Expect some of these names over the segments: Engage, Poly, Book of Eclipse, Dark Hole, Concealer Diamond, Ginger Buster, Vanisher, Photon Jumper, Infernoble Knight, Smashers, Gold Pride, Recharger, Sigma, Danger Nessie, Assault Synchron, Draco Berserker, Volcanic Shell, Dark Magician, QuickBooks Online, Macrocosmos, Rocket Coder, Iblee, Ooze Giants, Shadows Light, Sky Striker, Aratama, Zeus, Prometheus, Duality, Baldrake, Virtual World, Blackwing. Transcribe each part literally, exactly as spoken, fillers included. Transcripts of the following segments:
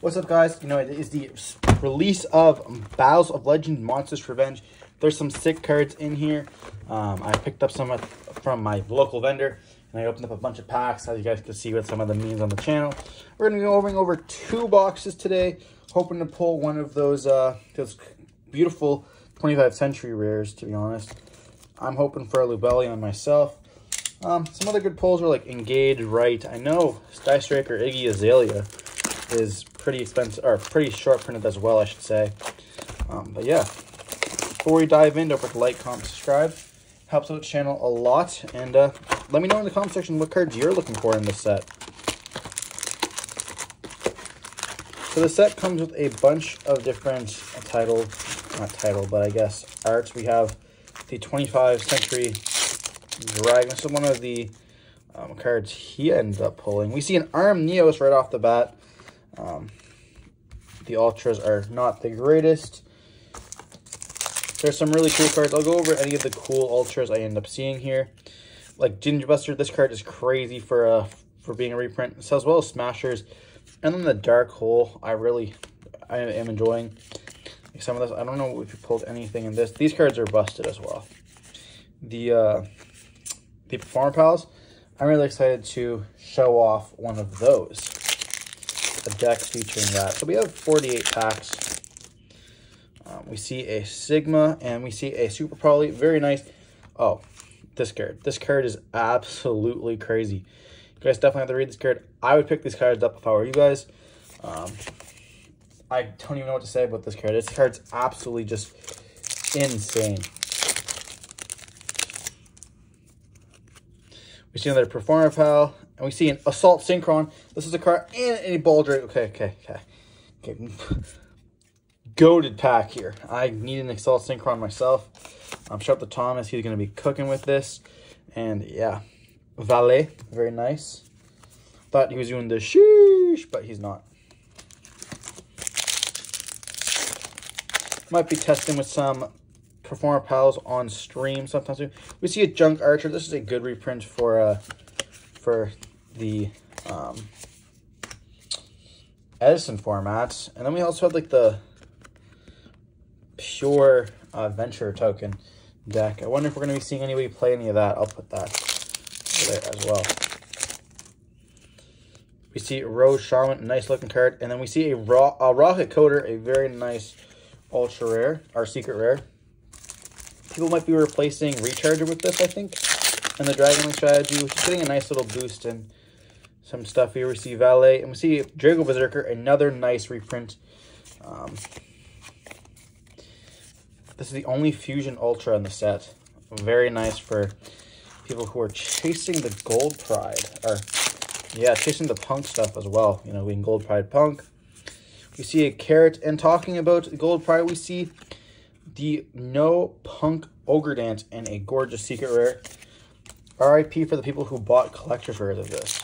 What's up, guys? You know, it is the release of Battles of Legend Monsters Revenge. There's some sick cards in here. Um, I picked up some from my local vendor, and I opened up a bunch of packs, so you guys can see what some of them means on the channel. We're going to be going over two boxes today, hoping to pull one of those, uh, those beautiful twenty-fifth century rares, to be honest. I'm hoping for a Lubellion myself. Um, some other good pulls were like Engage, Right. I know Sky Striker Iggy Azalea is pretty expensive, or pretty short printed as well, I should say. Um, but yeah, before we dive in, don't forget to like, comment, subscribe. Helps out the channel a lot. And uh, let me know in the comment section what cards you're looking for in this set. So the set comes with a bunch of different uh, title, not title, but I guess arts. We have the twenty-fifth century Dragon. This is one of the um, cards he ended up pulling. We see an armed Neos right off the bat. Um, the Ultras are not the greatest. There's some really cool cards. I'll go over any of the cool Ultras I end up seeing here. Like Ginger Buster, this card is crazy for uh, for being a reprint. So as well as Smashers. And then the Dark Hole, I really I am enjoying. Like some of this, I don't know if you pulled anything in this. These cards are busted as well. The, uh, the Performer Pals, I'm really excited to show off one of those. A deck featuring that. So we have forty-eight packs. Um, we see a Sigma and we see a Super Poly. Very nice. Oh, this card. This card is absolutely crazy. You guys definitely have to read this card. I would pick these cards up if I were you guys. Um, I don't even know what to say about this card. This card's absolutely just insane. We see another Performer Pal. And we see an Assault Synchron. This is a card and a Baldrick. Okay, okay, okay. okay. Goated pack here. I need an Assault Synchron myself. I'm um, shout out to Thomas. He's going to be cooking with this. And yeah. Valet. Very nice. Thought he was doing the sheesh, but he's not. Might be testing with some Performer Pals on stream sometime soon. We see a Junk Archer. This is a good reprint for uh, for... the um, Edison formats, and then we also have like the pure uh, venture token deck. I wonder if we're going to be seeing anybody play any of that. I'll put that there as well. We see Rose Charmin, nice looking card, and then we see a raw a rocket coder, a very nice ultra rare, our secret rare. People might be replacing Recharger with this, I think, and the Dragon Wing strategy, which is getting a nice little boost in. Some stuff here. We see Valet, and we see Draco Berserker, another nice reprint. Um, this is the only Fusion Ultra in the set. Very nice for people who are chasing the Gold Pride, or yeah, chasing the punk stuff as well. You know, we can Gold Pride punk. We see a carrot, and talking about Gold Pride, we see the No Punk Ogre Dance and a gorgeous secret rare. R I P for the people who bought collector's rares of this.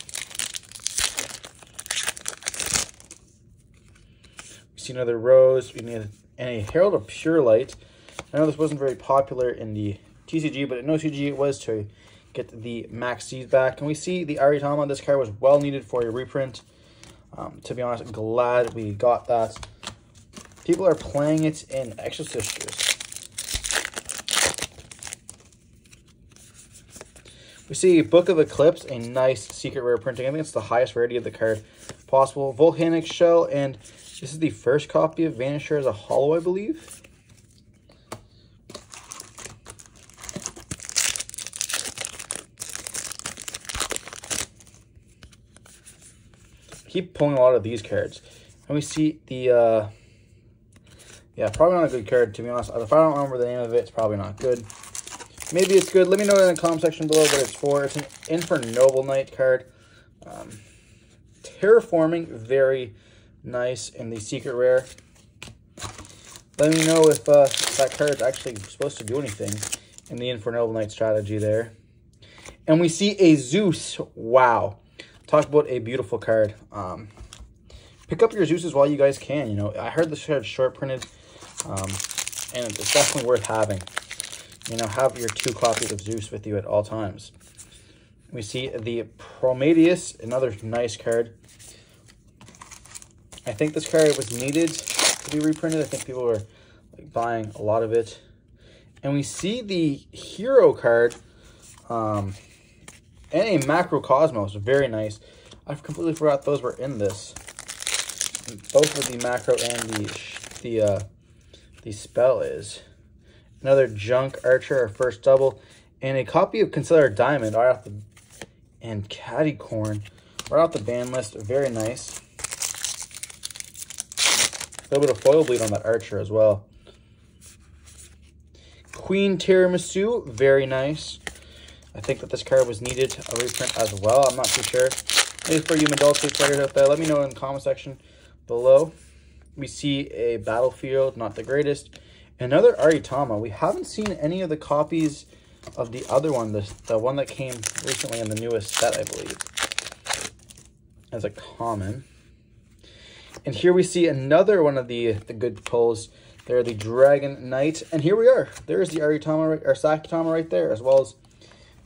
See another Rose. We need a Herald of Pure Light. I know this wasn't very popular in the T C G, but in O C G it was to get the max seeds back. And we see the Aratama. This card was well needed for a reprint. Um, to be honest, I'm glad we got that. People are playing it in Exorcist Juice. We see Book of Eclipse, a nice secret rare printing. I think it's the highest rarity of the card possible. Volcanic Shell, and this is the first copy of Vanisher as a holo, I believe. I keep pulling a lot of these cards. And we see the, uh, yeah, probably not a good card, to be honest. If I don't remember the name of it, it's probably not good. Maybe it's good. Let me know in the comment section below what it's for. It's an Infernoble Knight card. Um, Terraforming, very nice, and the secret rare. Let me know if uh, that card's actually supposed to do anything in the Infernoble Knight strategy there. And we see a Zeus. Wow. Talk about a beautiful card. Um, pick up your Zeuses while you guys can. You know, I heard this card's short printed, um, and it's definitely worth having. You know, have your two copies of Zeus with you at all times. We see the Prometheus, another nice card. I think this card was needed to be reprinted. I think people were like, buying a lot of it. And we see the hero card um, and a Macrocosmos. Very nice. I completely forgot those were in this. Both of the macro and the the uh, the spell is. Another Junk Archer, our first double. And a copy of Concealer Diamond right off the and Cattycorn right off the ban list. Very nice. A little bit of foil bleed on that Archer as well. Queen Tiramisu, very nice. I think that this card was needed a reprint as well. I'm not too sure. Maybe for you Madulce players out there, let me know in the comment section below. We see a Battlefield, not the greatest. Another Aratama. We haven't seen any of the copies of the other one, the, the one that came recently in the newest set, I believe, as a common. And here we see another one of the, the good pulls. They're the Dragon Knight. And here we are. There's the Aratama, or Sakutama right there, as well as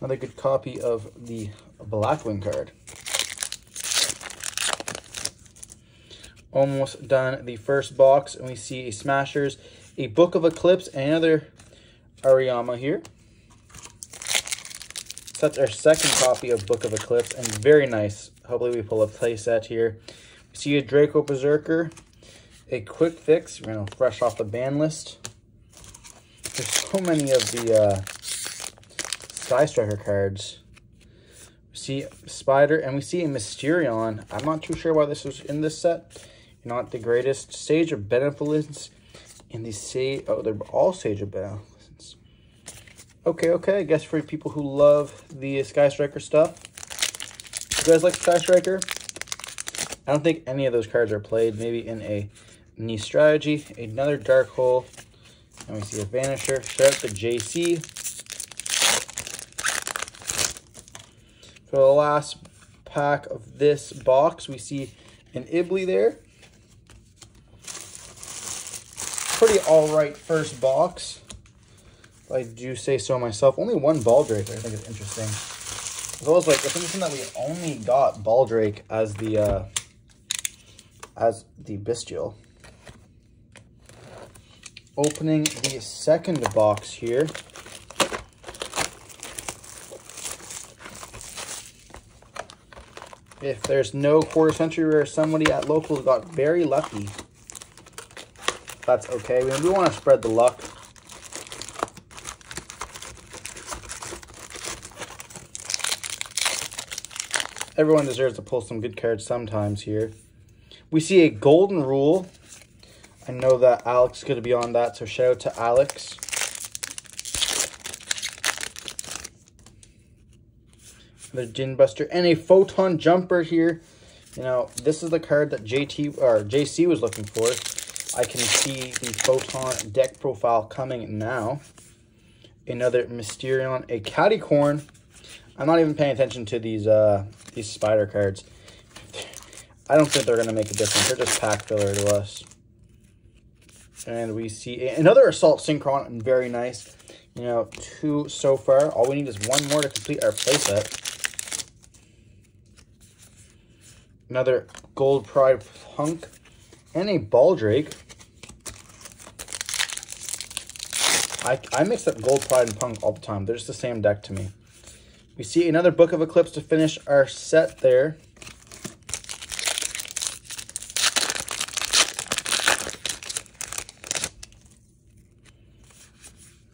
another good copy of the Blackwing card. Almost done the first box, and we see a Smashers, a Book of Eclipse, and another Aratama here. So that's our second copy of Book of Eclipse, and very nice. Hopefully we pull a playset here. We see a Draco Berserker, a Quick Fix, you know, fresh off the ban list. There's so many of the uh, Sky Striker cards. We see a Spider, and we see a Mysterion. I'm not too sure why this was in this set. You're not the greatest. Sage of Benevolence, and the Sage, oh, they're all Sage of Benevolence. Okay, okay, I guess for people who love the Sky Striker stuff. If you guys like Sky Striker? I don't think any of those cards are played. Maybe in a niche strategy. Another Dark Hole. And we see a Vanisher. Shout out to J C. For the last pack of this box, we see an Iblee there. Pretty alright first box. I do say so myself. Only one Baldrick there. I think it's interesting. As well as, like, I think it's something that we only got Baldrake as the, uh, as the bestial. Opening the second box here. If there's no quarter century rare, somebody at locals got very lucky. That's okay. We, we want to spread the luck. Everyone deserves to pull some good cards sometimes here. We see a Golden Rule. I know that Alex is going to be on that, so shout out to Alex. The Ginger Buster and a Photon Jumper here. You know, this is the card that J T or J C was looking for. I can see the Photon deck profile coming now. Another Mysterion, a Cattycorn. I'm not even paying attention to these uh, these spider cards. I don't think they're going to make a difference. They're just pack filler to us. And we see another Assault Synchron. Very nice. You know, two so far. All we need is one more to complete our playset. Another Gold Pride Punk. And a Baldrake. I, I mix up Gold Pride and Punk all the time. They're just the same deck to me. We see another Book of Eclipse to finish our set there.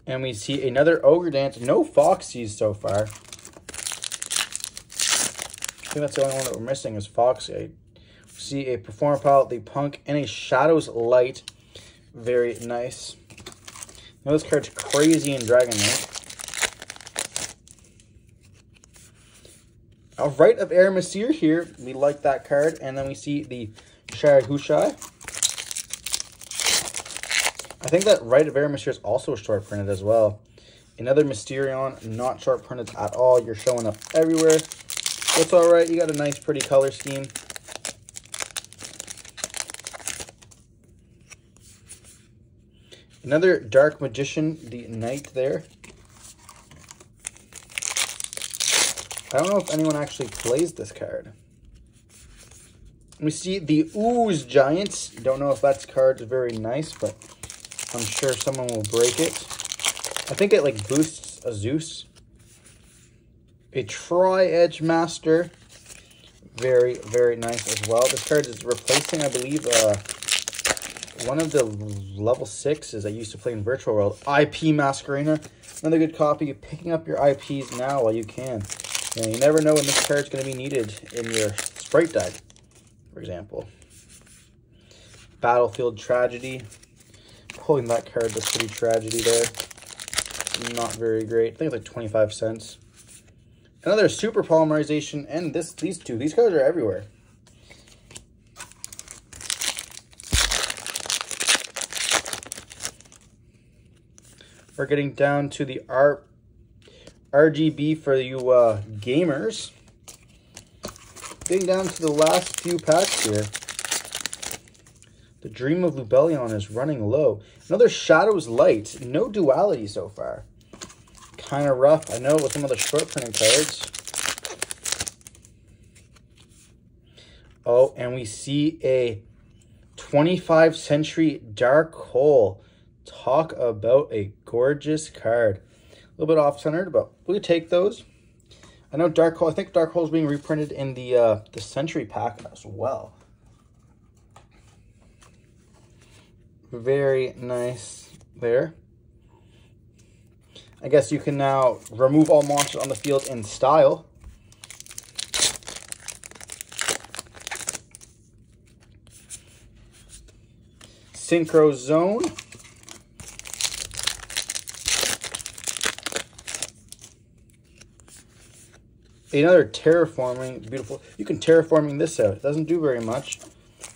And we see another Ogre Dance. No Foxies so far. I think that's the only one that we're missing is Foxy. We see a Performer Pal, the Punk, and a Shadows Light. Very nice. Now this card's crazy in Dragon Knight. A Right of Air Mysteer here. We like that card. And then we see the Shire Hushai. I think that Right of Air Mysteer is also short printed as well. Another Mysterion, not short printed at all. You're showing up everywhere. It's alright. You got a nice, pretty color scheme. Another Dark Magician, the Knight there. I don't know if anyone actually plays this card. We see the Ooze Giants. Don't know if that card's very nice, but I'm sure someone will break it. I think it, like, boosts a Zeus. A Tri-Edge Master. Very, very nice as well. This card is replacing, I believe, uh, one of the level sixes I used to play in Virtual World. I P Masquerader. Another good copy. You're picking up your I Ps now while you can. And you never know when this card's going to be needed in your sprite deck, for example. Battlefield Tragedy. Pulling that card, that's pretty tragedy there. Not very great. I think it's like twenty-five cents. Another super polymerization, and this, these two, these colors are everywhere. We're getting down to the R RGB for you uh, gamers. Getting down to the last few packs here. The Dream of Lubellion is running low. Another Shadows Light. No Duality so far. Kind of rough, I know, with some of the short printed cards. Oh, and we see a twenty-fifth century Dark Hole. Talk about a gorgeous card. A little bit off-centered, but we'll take those. I know Dark Hole, I think Dark Hole is being reprinted in the, uh, the Century pack as well. Very nice there. I guess you can now remove all monsters on the field in style. Synchro Zone. Another Terraforming, beautiful. You can Terraforming this out. It doesn't do very much.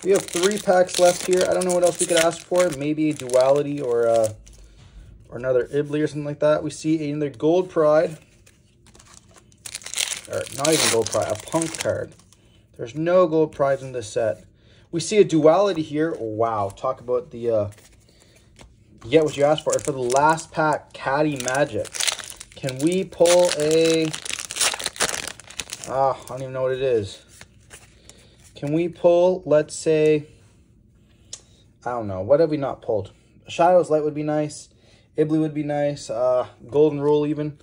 We have three packs left here. I don't know what else we could ask for. Maybe Duality or... Uh, Or another Iblee or something like that. We see another Gold Pride. Or not even Gold Pride, a Punk card. There's no Gold Prides in this set. We see a Duality here. Wow, talk about the, uh, get what you asked for. For the last pack, Caddy Magic. Can we pull a, ah, I don't even know what it is. Can we pull, let's say, I don't know, what have we not pulled? Shadows Light would be nice. Iblee would be nice. Uh, Golden Rule even.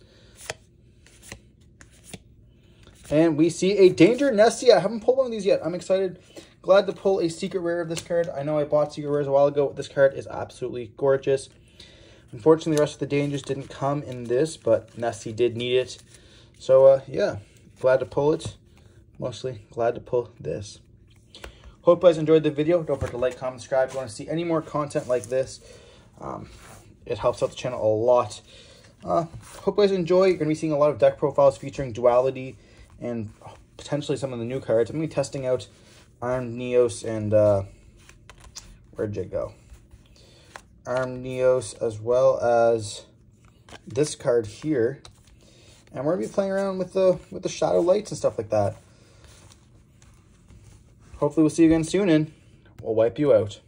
And we see a Danger Nessie. I haven't pulled one of these yet. I'm excited. Glad to pull a Secret Rare of this card. I know I bought Secret Rares a while ago. This card is absolutely gorgeous. Unfortunately, the rest of the Dangers didn't come in this, but Nessie did need it. So, uh, yeah. Glad to pull it. Mostly glad to pull this. Hope you guys enjoyed the video. Don't forget to like, comment, subscribe if you want to see any more content like this. Um... It helps out the channel a lot. Uh, hope you guys enjoy. You're going to be seeing a lot of deck profiles featuring Duality and potentially some of the new cards. I'm going to be testing out Armed Neos and... Uh, where'd you go? Armed Neos as well as this card here. And we're going to be playing around with the, with the Shadow Lights and stuff like that. Hopefully we'll see you again soon and we'll wipe you out.